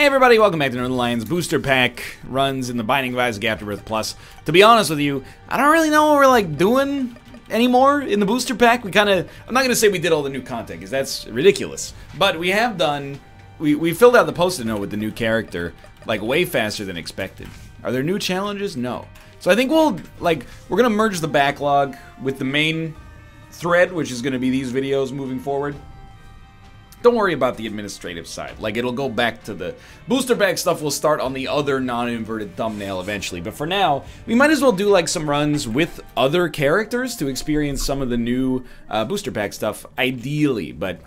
Hey everybody, welcome back to Northernlion's Booster Pack runs in the Binding of Isaac: Afterbirth Plus. To be honest with you, I don't really know what we're like doing anymore in the Booster Pack. We kind of, I'm not going to say we did all the new content because that's ridiculous. But we have done, we filled out the post-it note with the new character like way faster than expected. Are there new challenges? No. So I think we're going to merge the backlog with the main thread, which is going to be these videos moving forward. Don't worry about the administrative side. Like, it'll go back to the booster pack stuff. We'll start on the other non-inverted thumbnail eventually. But for now, we might as well do, like, some runs with other characters to experience some of the new booster pack stuff, ideally. But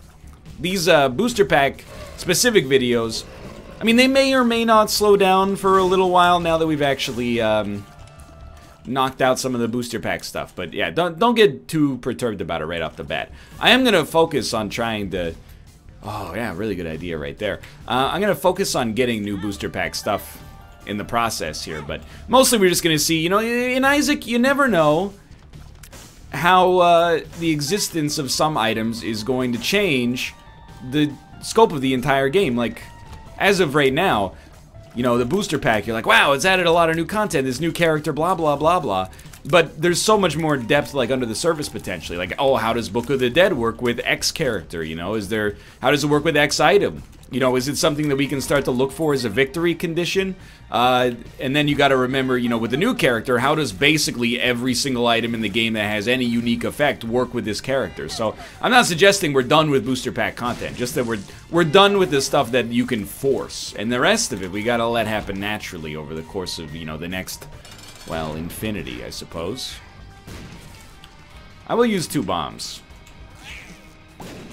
these booster pack specific videos, I mean, they may or may not slow down for a little while now that we've actually knocked out some of the booster pack stuff. But yeah, don't get too perturbed about it right off the bat. I am going to focus on trying to... Oh, yeah, really good idea right there. I'm going to focus on getting new booster pack stuff in the process here, but mostly we're just going to see, you know, in Isaac, you never know how the existence of some items is going to change the scope of the entire game. Like, as of right now, you know, the booster pack, you're like, wow, it's added a lot of new content, this new character, blah, blah, blah, blah. But there's so much more depth, like, under the surface, potentially. Like, oh, how does Book of the Dead work with X character, you know? Is there... How does it work with X item? You know, is it something that we can start to look for as a victory condition? And then you gotta remember, you know, with the new character, how does basically every single item in the game that has any unique effect work with this character? So, I'm not suggesting we're done with booster pack content. Just that we're done with the stuff that you can force. And the rest of it, we gotta let happen naturally over the course of, you know, the next... Well, infinity, I suppose. I will use two bombs.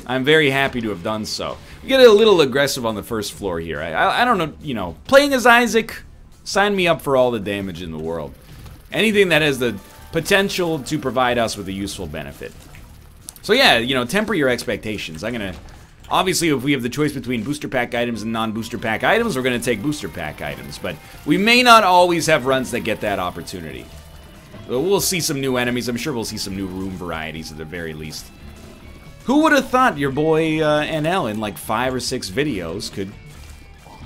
I'm very happy to have done so. We get a little aggressive on the first floor here. I don't know, you know, playing as Isaac, sign me up for all the damage in the world. Anything that has the potential to provide us with a useful benefit. So yeah, you know, temper your expectations. I'm gonna... Obviously, if we have the choice between booster pack items and non-booster pack items, we're going to take booster pack items. But we may not always have runs that get that opportunity. We'll see some new enemies. I'm sure we'll see some new room varieties at the very least. Who would have thought your boy NL in like 5 or 6 videos could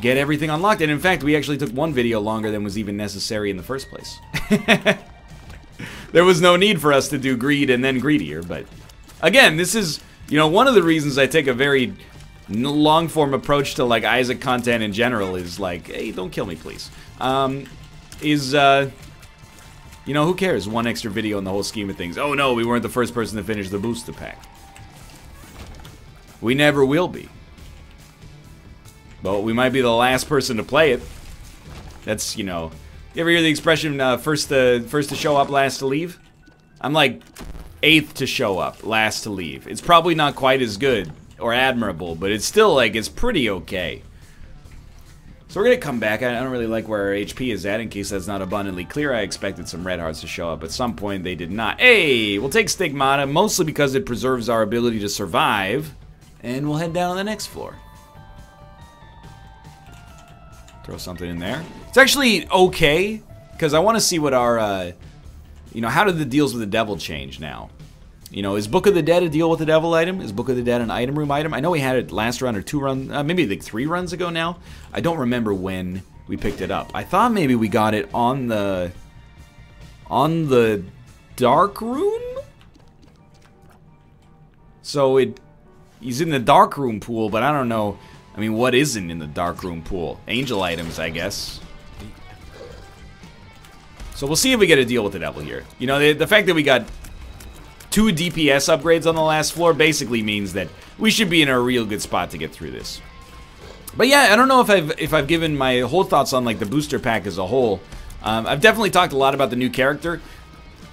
get everything unlocked? And in fact, we actually took one video longer than was even necessary in the first place. There was no need for us to do greed and then greedier. But again, this is... You know, one of the reasons I take a very long-form approach to, like, Isaac content in general is, like, hey, don't kill me, please. You know, who cares? One extra video in the whole scheme of things. Oh, no, we weren't the first person to finish the booster pack. We never will be. But we might be the last person to play it. That's, you know... You ever hear the expression, first to show up, last to leave? I'm like... 8th to show up, last to leave. It's probably not quite as good or admirable, but it's still, like, it's pretty okay. So we're gonna come back. I don't really like where our HP is at, in case that's not abundantly clear. I expected some red hearts to show up. At some point, they did not. Hey, we'll take Stigmata, mostly because it preserves our ability to survive. And we'll head down on the next floor. Throw something in there. It's actually okay, because I want to see what our, you know, how did the deals with the devil change now? You know, is Book of the Dead a deal with the devil item? Is Book of the Dead an item room item? I know we had it last run or 2 runs, maybe like 3 runs ago now. I don't remember when we picked it up. I thought maybe we got it on the... dark room? So he's in the dark room pool, but I don't know... I mean, what isn't in the dark room pool? Angel items, I guess. So we'll see if we get a deal with the devil here. You know, the fact that we got 2 DPS upgrades on the last floor basically means that we should be in a real good spot to get through this. But yeah, I don't know if I've given my whole thoughts on, like, the booster pack as a whole. I've definitely talked a lot about the new character.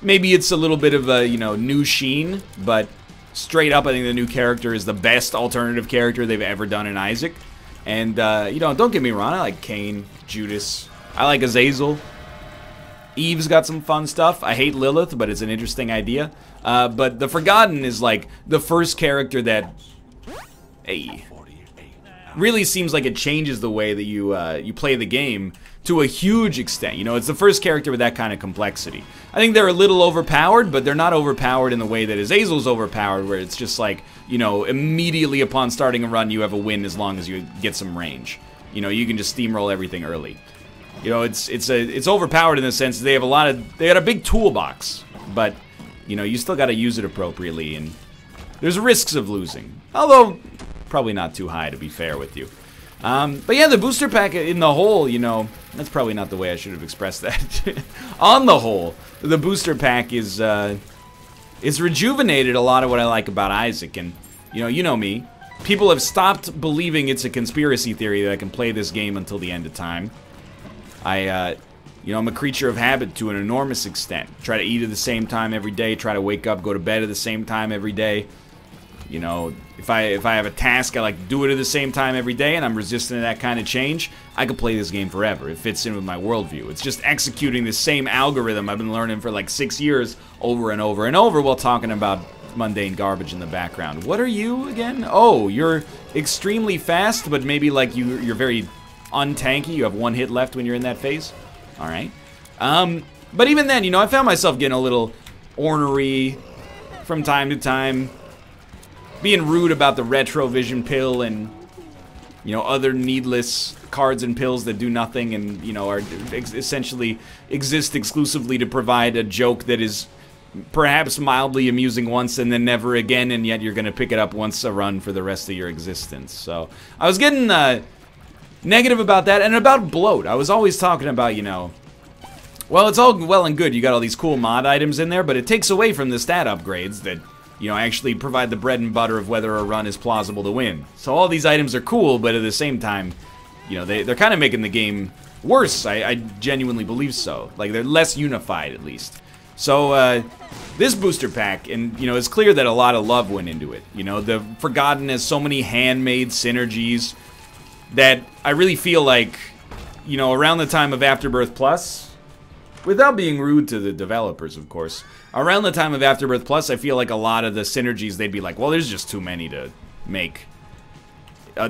Maybe it's a little bit of a, you know, new sheen, but straight up I think the new character is the best alternative character they've ever done in Isaac. And, you know, don't get me wrong, I like Kane, Judas, I like Azazel. Eve's got some fun stuff. I hate Lilith, but it's an interesting idea. But the Forgotten is, like, the first character that... Hey. Really seems like it changes the way that you, you play the game to a huge extent. You know, it's the first character with that kind of complexity. I think they're a little overpowered, but they're not overpowered in the way that Azazel's overpowered, where it's just like, you know, immediately upon starting a run, you have a win as long as you get some range. You know, you can just steamroll everything early. You know, it's overpowered in the sense they have a lot of, they got a big toolbox, but you know, you still got to use it appropriately, and there's risks of losing, although probably not too high, to be fair with you. But yeah, the booster pack in the whole, you know, that's probably not the way I should have expressed that. On the whole, the booster pack is it's rejuvenated a lot of what I like about Isaac, and you know me, people have stopped believing it's a conspiracy theory that I can play this game until the end of time. I'm a creature of habit to an enormous extent. Try to eat at the same time every day, try to wake up, go to bed at the same time every day. You know, if I have a task, I like to do it at the same time every day, and I'm resistant to that kind of change. I could play this game forever. It fits in with my worldview. It's just executing the same algorithm I've been learning for like 6 years over and over and over while talking about mundane garbage in the background. What are you again? Oh, you're extremely fast, but maybe like you're very untanky. You have one hit left when you're in that phase. All right. But even then, you know, I found myself getting a little ornery from time to time, being rude about the retrovision pill and, you know, other needless cards and pills that do nothing and, you know, are essentially exist exclusively to provide a joke that is perhaps mildly amusing once and then never again, and yet you're going to pick it up once a run for the rest of your existence. So I was getting negative about that, and about bloat. I was always talking about, you know, well, it's all well and good, you got all these cool mod items in there, but it takes away from the stat upgrades that, you know, actually provide the bread and butter of whether a run is plausible to win. So all these items are cool, but at the same time, you know, they're kind of making the game worse. I genuinely believe so. Like, they're less unified, at least. So, this booster pack, and, you know, it's clear that a lot of love went into it. You know, the Forgotten has so many handmade synergies that I really feel like, you know, around the time of Afterbirth Plus, without being rude to the developers, of course, around the time of Afterbirth Plus, I feel like a lot of the synergies, they'd be like, well, there's just too many to make.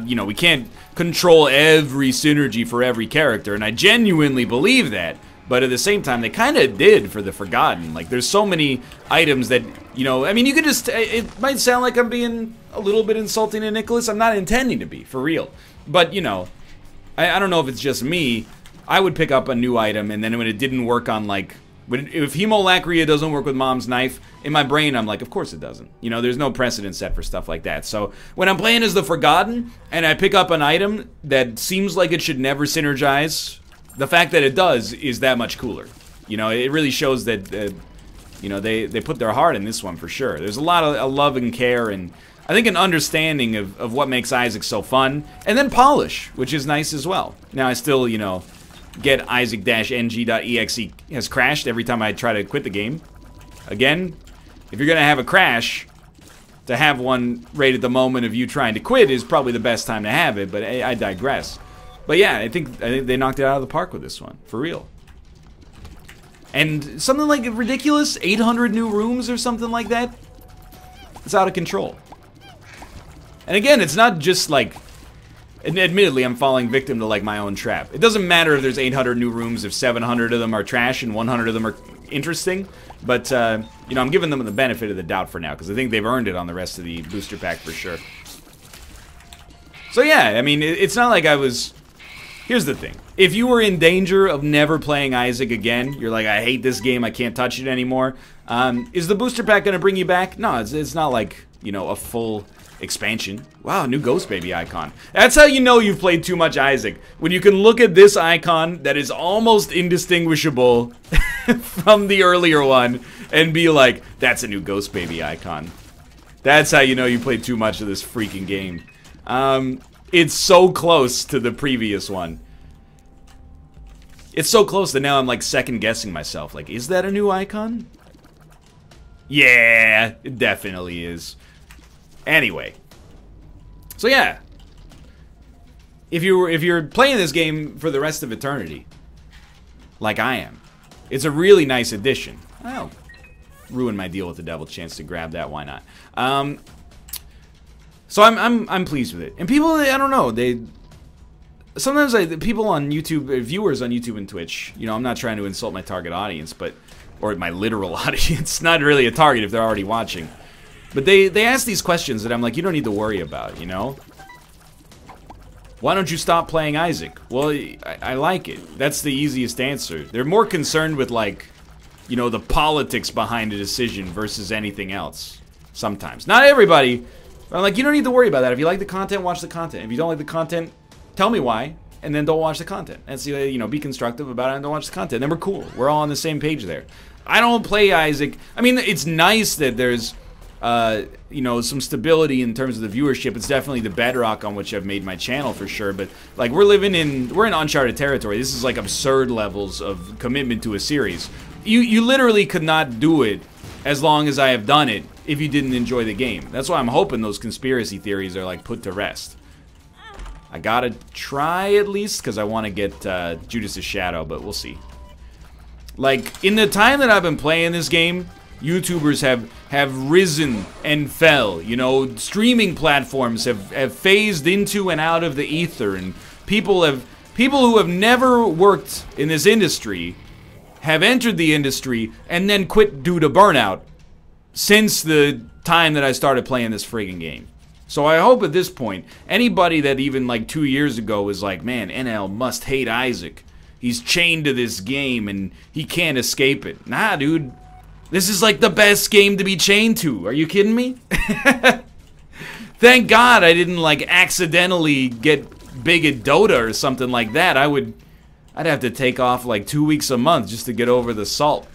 You know, we can't control every synergy for every character, and I genuinely believe that. But at the same time, they kind of did for the Forgotten. Like, there's so many items that, you know, I mean, you could just, it might sound like I'm being a little bit insulting to Nicholas. I'm not intending to be, for real. But, you know, I don't know if it's just me. I would pick up a new item, and then when it didn't work on, like, if Hemolacria doesn't work with Mom's Knife, in my brain I'm like, of course it doesn't. You know, there's no precedent set for stuff like that. So when I'm playing as the Forgotten, and I pick up an item that seems like it should never synergize, the fact that it does is that much cooler. You know, it really shows that, you know, they put their heart in this one for sure. There's a lot of love and care, and I think an understanding of what makes Isaac so fun, and then polish, which is nice as well. Now I still, you know, get Isaac-ng.exe has crashed every time I try to quit the game. Again, if you're going to have a crash, to have one right at the moment of you trying to quit is probably the best time to have it, but I digress. But yeah, I think they knocked it out of the park with this one, for real. And something like ridiculous, 800 new rooms or something like that, it's out of control. And again, it's not just like, and admittedly, I'm falling victim to, like, my own trap. It doesn't matter if there's 800 new rooms if 700 of them are trash and 100 of them are interesting. But, you know, I'm giving them the benefit of the doubt for now, because I think they've earned it on the rest of the booster pack for sure. So, yeah, I mean, it's not like I was... Here's the thing. If you were in danger of never playing Isaac again, you're like, I hate this game, I can't touch it anymore. Is the booster pack going to bring you back? No, it's not like, you know, a full... expansion. Wow, new ghost baby icon. That's how you know you've played too much Isaac. When you can look at this icon that is almost indistinguishable from the earlier one and be like, that's a new ghost baby icon. That's how you know you played too much of this freaking game. It's so close to the previous one. It's so close that now I'm like second guessing myself. Like, is that a new icon? Yeah, it definitely is. Anyway, so yeah, if you're playing this game for the rest of eternity, like I am, it's a really nice addition. Oh, ruined my deal with the devil, chance to grab that. Why not? So I'm pleased with it. And people, I don't know, they sometimes people on YouTube, viewers on YouTube and Twitch. You know, I'm not trying to insult my target audience, but or my literal audience. Not really a target if they're already watching. But they ask these questions that I'm like, you don't need to worry about, you know? Why don't you stop playing Isaac? Well, I like it. That's the easiest answer. They're more concerned with, like, you know, the politics behind a decision versus anything else. Sometimes. Not everybody. But I'm like, you don't need to worry about that. If you like the content, watch the content. If you don't like the content, tell me why. And then don't watch the content. And see, you know, be constructive about it and don't watch the content. Then we're cool. We're all on the same page there. I don't play Isaac. I mean, it's nice that there's... you know, some stability in terms of the viewership. It's definitely the bedrock on which I've made my channel for sure, but like we're in uncharted territory. This is like absurd levels of commitment to a series. You literally could not do it as long as I have done it if you didn't enjoy the game. That's why I'm hoping those conspiracy theories are like put to rest. I gotta try at least because I want to get Judas's Shadow, but we'll see. Like in the time that I've been playing this game, YouTubers have risen and fell, you know, streaming platforms have phased into and out of the ether, and people who have never worked in this industry have entered the industry and then quit due to burnout since the time that I started playing this friggin' game. So I hope at this point, anybody that even like 2 years ago was like, man, NL must hate Isaac. He's chained to this game and he can't escape it. Nah, dude. This is like the best game to be chained to. Are you kidding me? Thank God I didn't like accidentally get big at Dota or something like that. I'd have to take off like 2 weeks a month just to get over the salt.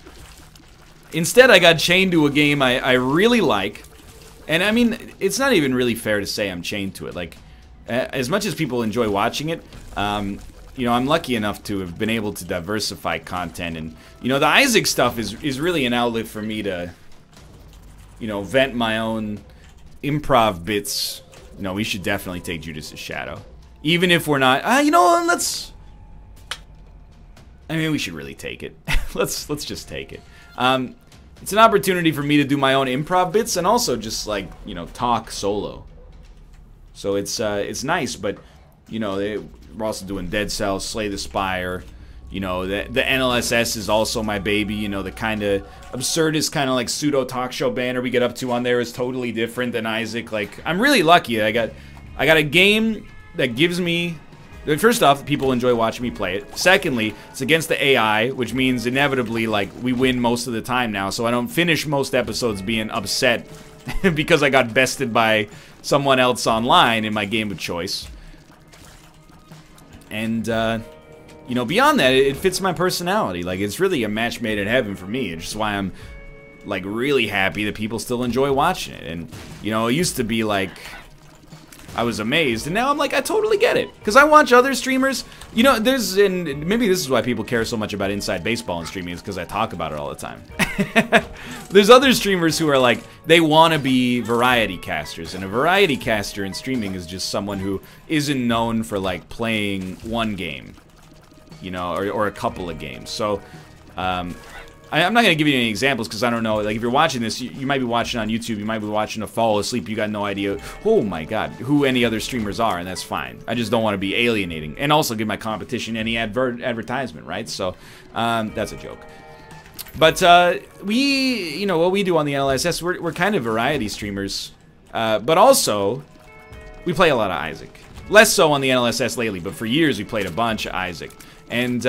Instead, I got chained to a game I really like. And I mean, it's not even really fair to say I'm chained to it. Like, as much as people enjoy watching it, you know, I'm lucky enough to have been able to diversify content, and you know, the Isaac stuff is really an outlet for me to, you know, vent my own improv bits. You know, we should definitely take Judas's Shadow, even if we're not. You know, let's. I mean, we should really take it. let's just take it. It's an opportunity for me to do my own improv bits and also just like, you know, talk solo. So it's nice, but you know we're also doing Dead Cells, Slay the Spire, you know, the NLSS is also my baby, you know, the kind of absurdist kind of like pseudo talk show banner we get up to on there is totally different than Isaac. Like, I'm really lucky that I got a game that gives me, first off, people enjoy watching me play it. Secondly, it's against the AI, which means inevitably, like, we win most of the time now, so I don't finish most episodes being upset because I got bested by someone else online in my game of choice. And, you know, beyond that, it fits my personality. Like, it's really a match made in heaven for me. It's just why I'm, like, really happy that people still enjoy watching it. And, you know, it used to be, like, I was amazed. And now I'm like, I totally get it. Because I watch other streamers. You know, and maybe this is why people care so much about inside baseball and streaming, is because I talk about it all the time. There's other streamers who are, like, they want to be variety casters. And a variety caster in streaming is just someone who isn't known for, like, playing one game. You know, or a couple of games. So, I'm not going to give you any examples because I don't know. Like, if you're watching this, you might be watching on YouTube. You might be watching a fall asleep. You got no idea, oh my God, who any other streamers are, and that's fine. I just don't want to be alienating. And also give my competition any advertisement, right? So, that's a joke. But, we, you know, what we do on the NLSS, we're kind of variety streamers. But also, we play a lot of Isaac. Less so on the NLSS lately, but for years we played a bunch of Isaac. And,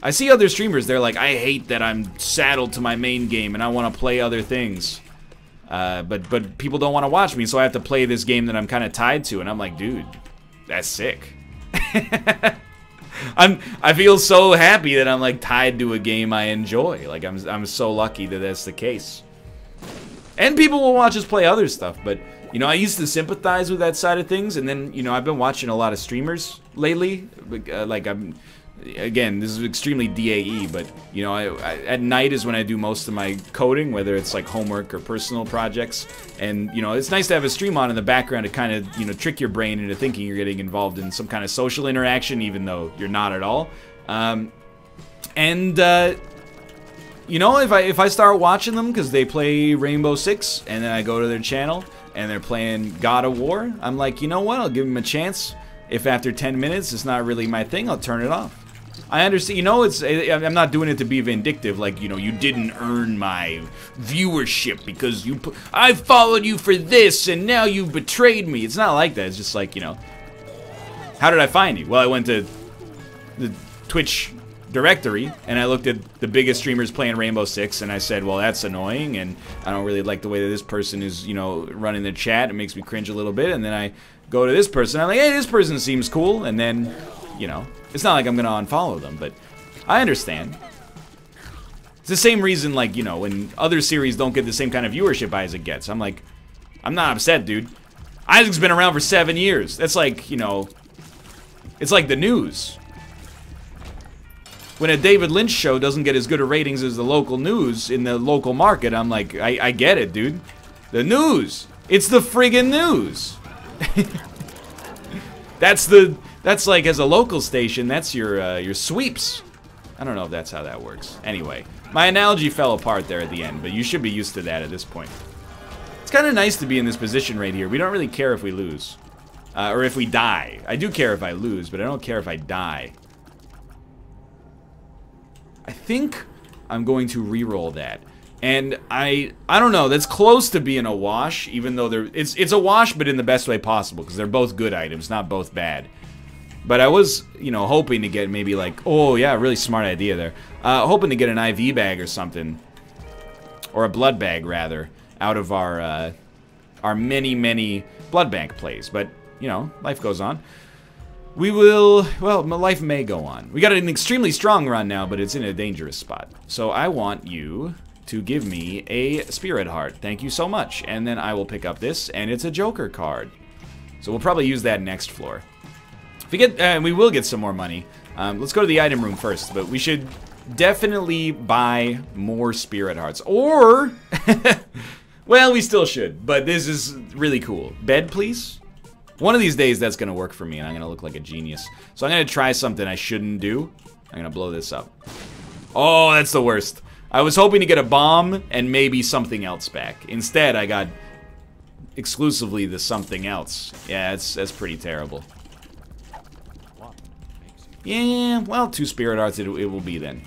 I see other streamers, they're like, I hate that I'm saddled to my main game and I want to play other things. But people don't want to watch me, so I have to play this game that I'm kind of tied to. And I'm like, dude, that's sick. I feel so happy that I'm like tied to a game I enjoy. Like, I'm so lucky that that's the case. And people will watch us play other stuff, but, you know, I used to sympathize with that side of things. And then, you know, I've been watching a lot of streamers lately. Like, again, this is extremely DAE, but, you know, at night is when I do most of my coding, whether it's like homework or personal projects. And, you know, it's nice to have a stream on in the background to kind of, you know, trick your brain into thinking you're getting involved in some kind of social interaction, even though you're not at all. You know, if I start watching them because they play Rainbow Six, and then I go to their channel, and they're playing God of War, I'm like, you know what, I'll give them a chance. If after 10 minutes it's not really my thing, I'll turn it off. I understand, you know, I'm not doing it to be vindictive, like, you know, you didn't earn my viewership because I followed you for this and now you've betrayed me. It's not like that, it's just like, you know, How did I find you? Well, I went to the Twitch directory and I looked at the biggest streamers playing Rainbow Six and I said, well, that's annoying and I don't really like the way that this person is, you know, running the chat. It makes me cringe a little bit. And then I go to this person. I'm like, hey, this person seems cool. And then, you know, it's not like I'm gonna unfollow them, but I understand. It's the same reason, like, you know, when other series don't get the same kind of viewership Isaac gets. I'm like, I'm not upset, dude. Isaac's been around for 7 years. That's like, you know, it's like the news. When a David Lynch show doesn't get as good a ratings as the local news in the local market, I'm like, I get it, dude. The news. It's the friggin' news. That's like, as a local station, that's your sweeps. I don't know if that's how that works. Anyway, my analogy fell apart there at the end, but you should be used to that at this point. It's kind of nice to be in this position right here. We don't really care if we lose. Or if we die. I do care if I lose, but I don't care if I die. I think I'm going to re-roll that. And I don't know, that's close to being a wash, even though it's a wash, but in the best way possible, because they're both good items, not both bad. But I was, you know, hoping to get maybe like, oh yeah, really smart idea there. Hoping to get an IV bag or something, or a blood bag rather, out of our many, many blood bank plays. But, you know, life goes on. We will, well, my life may go on. We got an extremely strong run now, but it's in a dangerous spot. So I want you to give me a Spirit Heart. Thank you so much. And then I will pick up this, and it's a Joker card. So we'll probably use that next floor. If we get, we will get some more money. Let's go to the item room first, but we should definitely buy more Spirit Hearts. Or, well, we still should, but this is really cool. Bed, please? One of these days, that's gonna work for me, and I'm gonna look like a genius. So I'm gonna try something I shouldn't do. I'm gonna blow this up. Oh, that's the worst. I was hoping to get a bomb and maybe something else back. Instead, I got exclusively the something else. Yeah, that's pretty terrible. Yeah, well, 2 Spirit Hearts it will be then.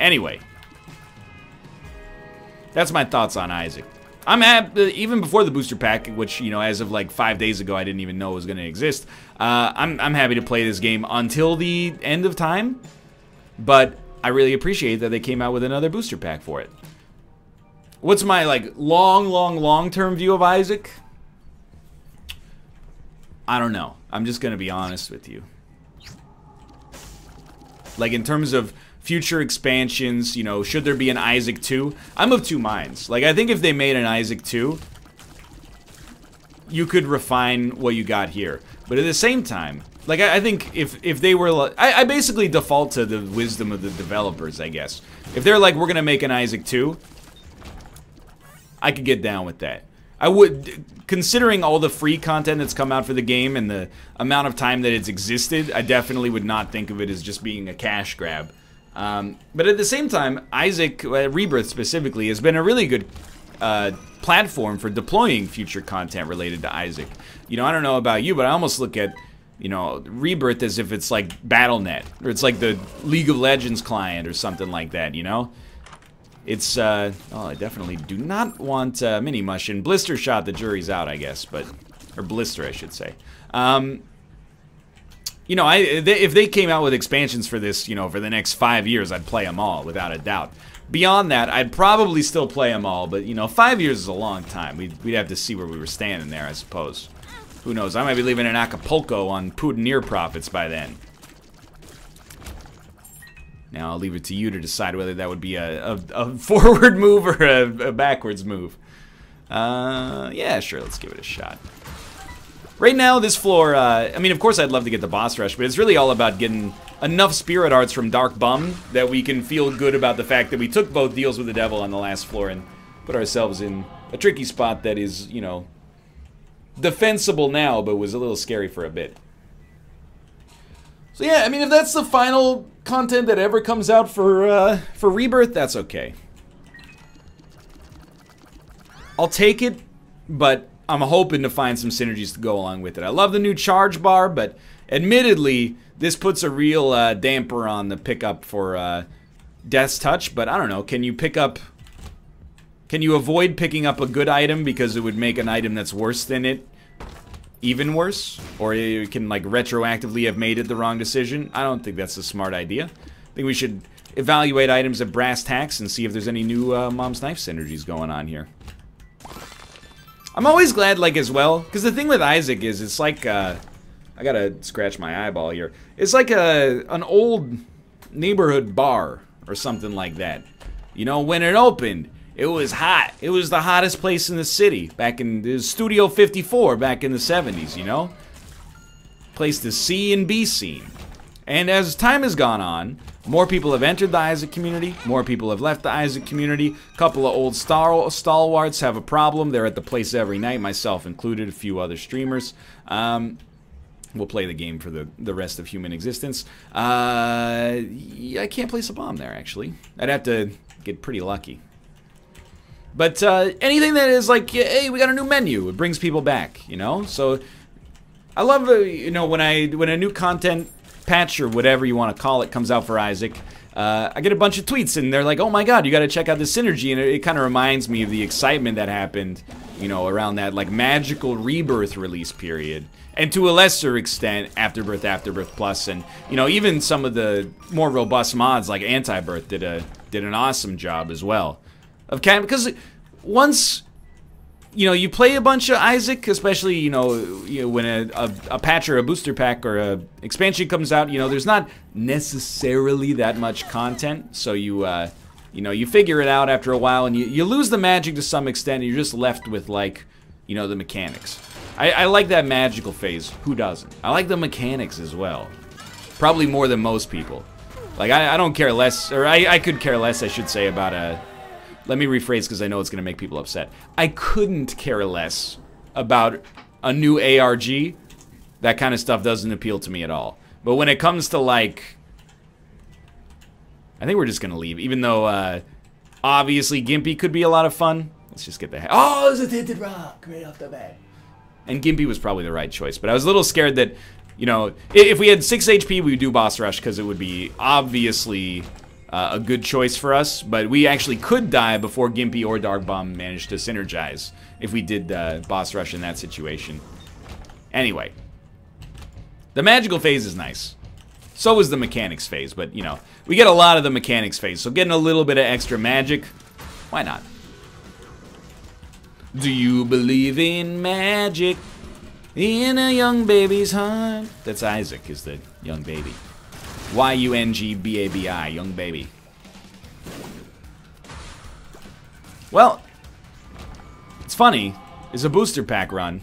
Anyway. That's my thoughts on Isaac. I'm happy, even before the booster pack, which, you know, as of like 5 days ago, I didn't even know was going to exist. I'm happy to play this game until the end of time. But I really appreciate that they came out with another booster pack for it. What's my, like, long-term view of Isaac? I don't know. I'm just going to be honest with you. Like, in terms of future expansions, you know, should there be an Isaac 2? I'm of two minds. Like, I think if they made an Isaac 2, you could refine what you got here. But at the same time, like, I think if they were... I basically default to the wisdom of the developers, I guess. If they're like, we're going to make an Isaac 2, I could get down with that. I would... Considering all the free content that's come out for the game and the amount of time that it's existed, I definitely would not think of it as just being a cash grab. But at the same time, Isaac, Rebirth specifically, has been a really good platform for deploying future content related to Isaac. You know, I don't know about you, but I almost look at, you know, Rebirth as if it's like Battle.net, or it's like the League of Legends client or something like that, you know? It's, oh, I definitely do not want Mini Mush and Blister Shot. The jury's out, I guess, but, or Blister, I should say. You know, if they came out with expansions for this, you know, for the next 5 years, I'd play them all, without a doubt. Beyond that, I'd probably still play them all, but, you know, 5 years is a long time. We'd have to see where we were standing there, I suppose. Who knows? I might be living in Acapulco on Putin profits by then. Now, I'll leave it to you to decide whether that would be a forward move or a backwards move. Yeah, sure, let's give it a shot. Right now, this floor, I mean, of course I'd love to get the boss rush, but it's really all about getting enough Spirit Hearts from Dark Bum that we can feel good about the fact that we took both deals with the devil on the last floor and put ourselves in a tricky spot that is, you know, defensible now, but was a little scary for a bit. So yeah, I mean, if that's the final content that ever comes out for Rebirth, that's okay. I'll take it, but... I'm hoping to find some synergies to go along with it. I love the new charge bar, but admittedly, this puts a real damper on the pickup for Death's Touch, but I don't know, can you pick up... Can you avoid picking up a good item because it would make an item that's worse than it even worse, or you can like retroactively have made it the wrong decision. I don't think that's a smart idea. I think we should evaluate items at brass tacks and see if there's any new Mom's Knife synergies going on here. I'm always glad, like, as well, because the thing with Isaac is it's like, I gotta scratch my eyeball here. It's like an old neighborhood bar or something like that. You know, when it opened, it was hot. It was the hottest place in the city back in the Studio 54 back in the 70s, you know? Place to see and be seen. And as time has gone on, more people have entered the Isaac community, more people have left the Isaac community, a couple of old stalwarts have a problem, they're at the place every night, myself included, a few other streamers. We'll play the game for the rest of human existence. I can't place a bomb there, actually. I'd have to get pretty lucky. But anything that is like, hey, we got a new menu, it brings people back, you know? So, I love, you know, when a new content patch or whatever you want to call it comes out for Isaac, I get a bunch of tweets and they're like, oh my god, you gotta check out the synergy, and it kind of reminds me of the excitement that happened, you know, around that like magical rebirth release period, and to a lesser extent Afterbirth, Afterbirth Plus, and you know, even some of the more robust mods like Anti-Birth did an awesome job as well of kind, because once you know, you play a bunch of Isaac, especially, you know when a patch or a booster pack or a expansion comes out, you know, there's not necessarily that much content. So you, you know, you figure it out after a while, and you lose the magic to some extent, and you're just left with, like, you know, the mechanics. I like that magical phase. Who doesn't? I like the mechanics as well. Probably more than most people. Like, I don't care less, or I could care less, I should say, about a... Let me rephrase, because I know it's going to make people upset. I couldn't care less about a new ARG. That kind of stuff doesn't appeal to me at all. But when it comes to, like... I think we're just going to leave, even though, obviously, Gimpy could be a lot of fun. Let's just get the heck. Oh, it was a tinted rock right off the bat. And Gimpy was probably the right choice. But I was a little scared that, you know, if we had 6 HP, we would do Boss Rush, because it would be, obviously... a good choice for us, but we actually could die before Gimpy or Dark Bum managed to synergize if we did Boss Rush in that situation. Anyway, the magical phase is nice. So is the mechanics phase, but you know, we get a lot of the mechanics phase, so getting a little bit of extra magic, why not? Do you believe in magic in a young baby's heart? That's Isaac, is the young baby. Y-U-N-G-B-A-B-I, young baby. Well, it's funny, is a booster pack run.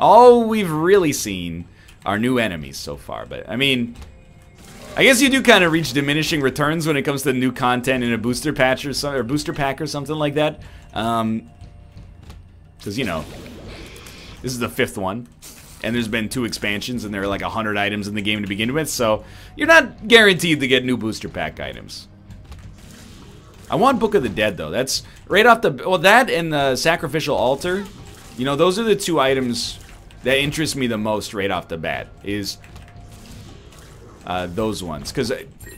All we've really seen are new enemies so far, but I mean, I guess you do kind of reach diminishing returns when it comes to new content in a booster patch or something, or booster pack or something like that. Because you know, this is the 5th one. And there's been 2 expansions, and there are like 100 items in the game to begin with, so you're not guaranteed to get new booster pack items. I want Book of the Dead, though. That's right off the... Well, that and the Sacrificial Altar, you know, those are the 2 items that interest me the most right off the bat, is those ones. Because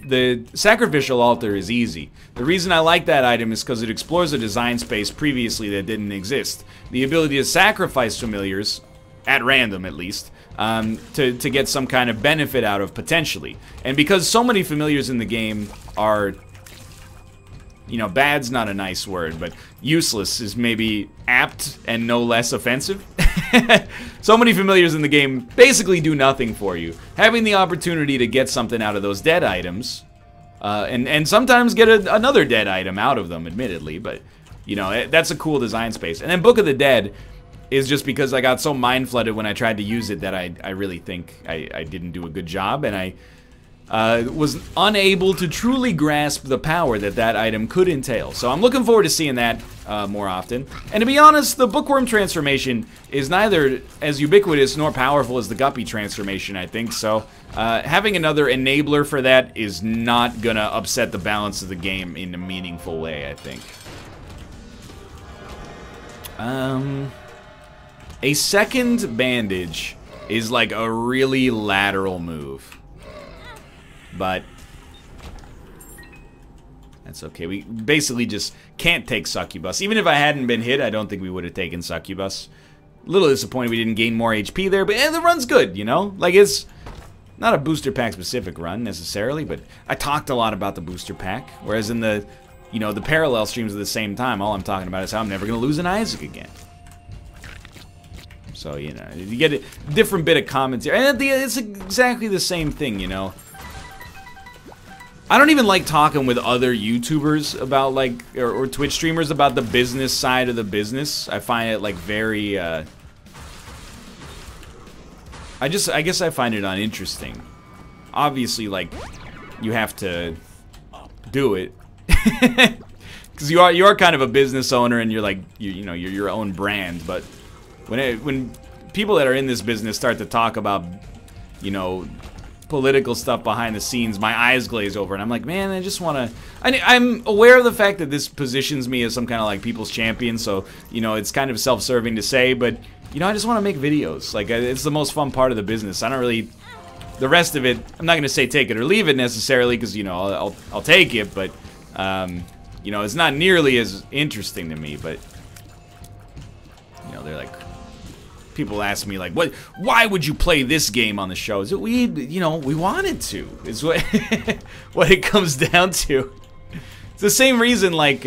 the Sacrificial Altar is easy. The reason I like that item is because it explores a design space previously that didn't exist. The ability to sacrifice familiars... at random, at least, to get some kind of benefit out of, potentially. And because so many familiars in the game are, you know, bad's not a nice word, but useless is maybe apt and no less offensive. So many familiars in the game basically do nothing for you. Having the opportunity to get something out of those dead items, and sometimes get another dead item out of them, admittedly, but, you know, that's a cool design space. And then Book of the Dead... is just because I got so mind-flooded when I tried to use it that I really think I didn't do a good job, and I was unable to truly grasp the power that that item could entail. So I'm looking forward to seeing that more often. And to be honest, the Bookworm transformation is neither as ubiquitous nor powerful as the Guppy transformation, I think. So having another enabler for that is not gonna upset the balance of the game in a meaningful way, I think. A second bandage is like a really lateral move, but that's okay. We basically just can't take Succubus. Even if I hadn't been hit, I don't think we would have taken Succubus. A little disappointed we didn't gain more HP there, but the run's good, you know? Like, it's not a booster pack specific run necessarily, but I talked a lot about the booster pack, whereas in the, you know, the parallel streams at the same time, all I'm talking about is how I'm never going to lose an Isaac again. So, you know, you get a different bit of commentary. And at the end, it's exactly the same thing, you know? I don't even like talking with other YouTubers about, like, or Twitch streamers about the business side of the business. I find it, like, very, I guess I find it uninteresting. Obviously, like, you have to do it. Because you are kind of a business owner and you're, like, you know, you're your own brand. But when people that are in this business start to talk about, you know, political stuff behind the scenes, my eyes glaze over, and I'm like, man, I just want to... I'm aware of the fact that this positions me as some kind of, like, people's champion, so, you know, it's kind of self-serving to say, but, you know, I just want to make videos. Like, it's the most fun part of the business. I don't really... The rest of it, I'm not going to say take it or leave it necessarily, because, you know, I'll take it, but, you know, it's not nearly as interesting to me, but, you know, they're like... People ask me, like, what? Why would you play this game on the show? Is it we, you know, we wanted to. Is what what it comes down to. It's the same reason, like,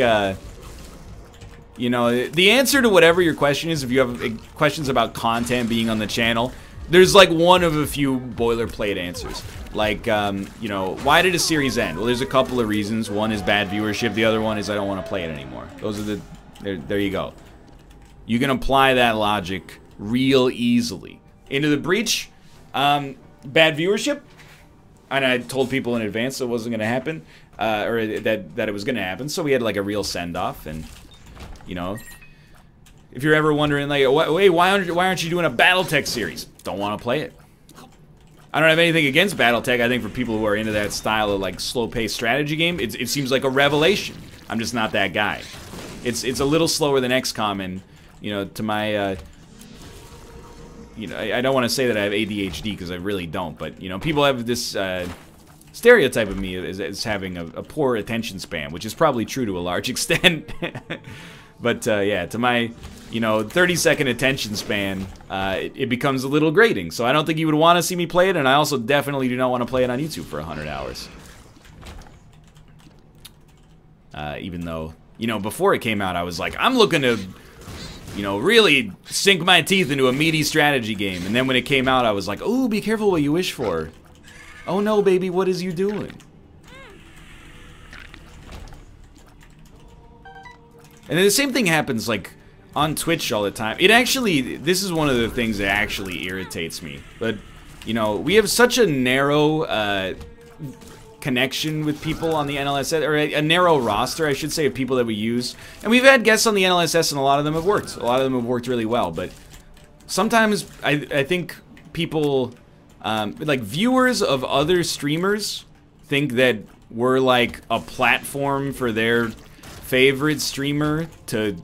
you know, the answer to whatever your question is. If you have questions about content being on the channel, there's like one of a few boilerplate answers. Like, you know, why did a series end? Well, there's a couple of reasons. One is bad viewership. The other one is I don't want to play it anymore. Those are the. There you go. You can apply that logic real easily. Into the Breach, bad viewership, and I told people in advance it wasn't going to happen, or that it was going to happen, so we had like a real send-off, and, you know, if you're ever wondering, like, wait, why aren't you doing a BattleTech series? Don't want to play it. I don't have anything against BattleTech. I think for people who are into that style of, like, slow-paced strategy game, it seems like a revelation. I'm just not that guy. It's a little slower than XCOM, and, you know, to my, you know, I don't want to say that I have ADHD because I really don't, but, you know, people have this stereotype of me as having a poor attention span, which is probably true to a large extent. But, yeah, to my, you know, 30-second attention span, it becomes a little grating. So I don't think you would want to see me play it, and I also definitely do not want to play it on YouTube for 100 hours. Even though, you know, before it came out, I was like, I'm looking to... You know, really sink my teeth into a meaty strategy game. And then when it came out, I was like, ooh, be careful what you wish for. Oh no, baby, what is you doing? And then the same thing happens, like, on Twitch all the time. It actually, this is one of the things that actually irritates me. But, you know, we have such a narrow connection with people on the NLSS, or a narrow roster, I should say, of people that we use. And we've had guests on the NLSS, and a lot of them have worked. A lot of them have worked really well, but sometimes I think people, like, viewers of other streamers think that we're, like, a platform for their favorite streamer to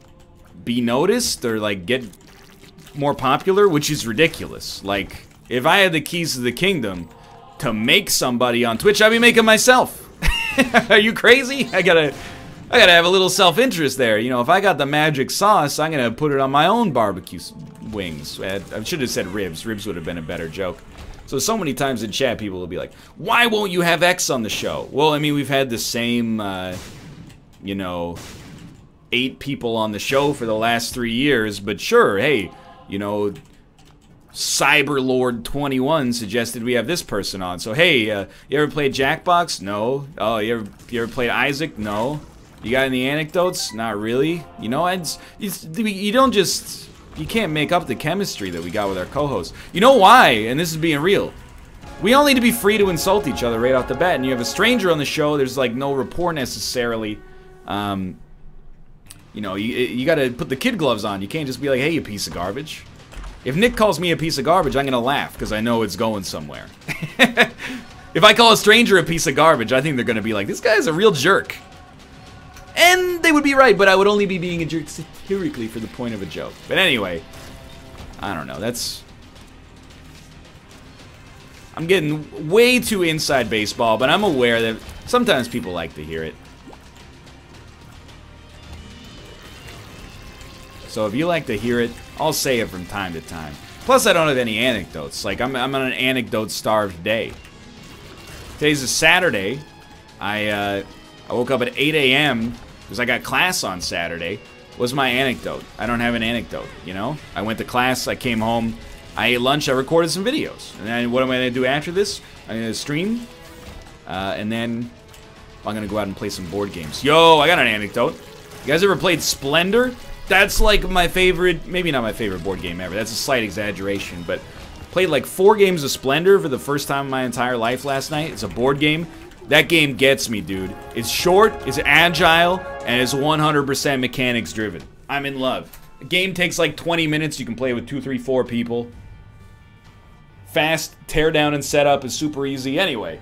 be noticed or, like, get more popular, which is ridiculous. Like, if I had the keys to the kingdom... To make somebody on Twitch, I'd be making myself. Are you crazy? I gotta have a little self-interest there. You know, if I got the magic sauce, I'm gonna put it on my own barbecue wings. I should have said ribs. Ribs would have been a better joke. So many times in chat, people will be like, "Why won't you have X on the show?" Well, I mean, we've had the same, you know, 8 people on the show for the last 3 years. But sure, hey, you know. Cyberlord21 suggested we have this person on. So, hey, you ever played Jackbox? No. Oh, you ever played Isaac? No. You got any anecdotes? Not really. You know, you don't just... You can't make up the chemistry that we got with our co-hosts. You know why? And this is being real. We all need to be free to insult each other right off the bat. And you have a stranger on the show, there's, like, no rapport necessarily. You know, you gotta put the kid gloves on. You can't just be like, hey, you piece of garbage. If Nick calls me a piece of garbage, I'm gonna laugh, because I know it's going somewhere. If I call a stranger a piece of garbage, I think they're gonna be like, this guy's a real jerk. And they would be right, but I would only be being a jerk satirically for the point of a joke. But anyway, I don't know, that's... I'm getting way too inside baseball, but I'm aware that sometimes people like to hear it. So if you like to hear it, I'll say it from time to time. Plus, I don't have any anecdotes. Like, I'm on an anecdote-starved day. Today's a Saturday. I woke up at 8 a.m. because I got class on Saturday. Was my anecdote. I don't have an anecdote, you know? I went to class, I came home, I ate lunch, I recorded some videos. And then what am I going to do after this? I'm going to stream, and then I'm going to go out and play some board games. Yo, I got an anecdote. You guys ever played Splendor? That's like my favorite, maybe not my favorite board game ever. That's a slight exaggeration, but played like 4 games of Splendor for the first time in my entire life last night. It's a board game. That game gets me, dude. It's short, it's agile, and it's 100% mechanics driven. I'm in love. The game takes like 20 minutes. You can play with 2, 3, 4 people. Fast, tear down and setup is super easy. Anyway,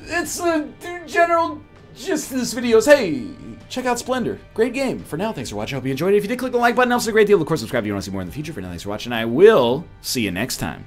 it's the general gist of this video is, hey, check out Splendor. Great game. For now, thanks for watching. I hope you enjoyed it. If you did, click the like button. Helps a great deal. Of course, subscribe if you want to see more in the future. For now, thanks for watching. I will see you next time.